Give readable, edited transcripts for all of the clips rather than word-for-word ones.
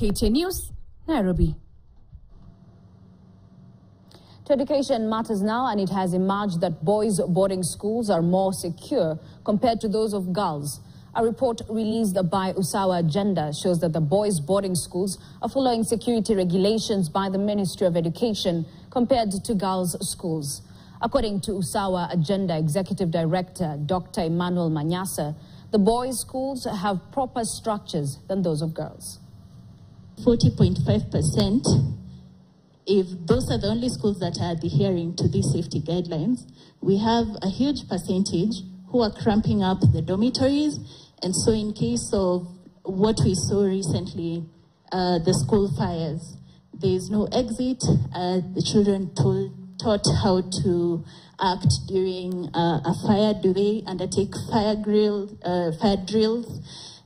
KTN News, Nairobi. To education matters now, and it has emerged that boys' boarding schools are more secure compared to those of girls. A report released by Usawa Agenda shows that the boys' boarding schools are following security regulations by the Ministry of Education compared to girls' schools. According to Usawa Agenda Executive Director Dr. Emmanuel Manyasa, the boys' schools have proper structures than those of girls. 40.5%, if those are the only schools that are adhering to these safety guidelines, we have a huge percentage who are cramping up the dormitories. And so in case of what we saw recently, the school fires, there's no exit. The children taught how to act during a fire. Do they undertake fire drills?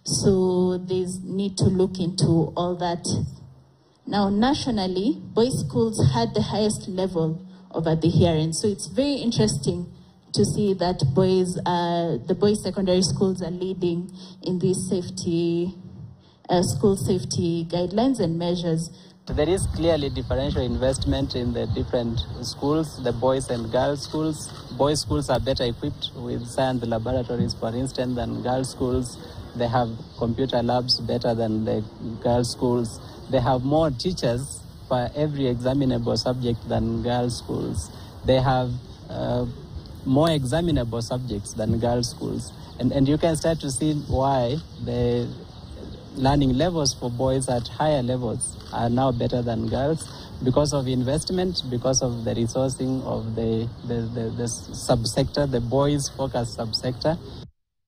So there's need to look into all that. Now, nationally, boys' schools had the highest level of adherence. So it's very interesting to see that the boys' secondary schools are leading in these safety, school safety guidelines and measures. There is clearly differential investment in the different schools, the boys' and girls' schools. Boys' schools are better equipped with science laboratories, for instance, than girls' schools. They have computer labs better than the girls' schools. They have more teachers for every examinable subject than girls' schools. They have more examinable subjects than girls' schools. And you can start to see why the learning levels for boys at higher levels are now better than girls, because of investment, because of the resourcing of the subsector, the boys' focused subsector.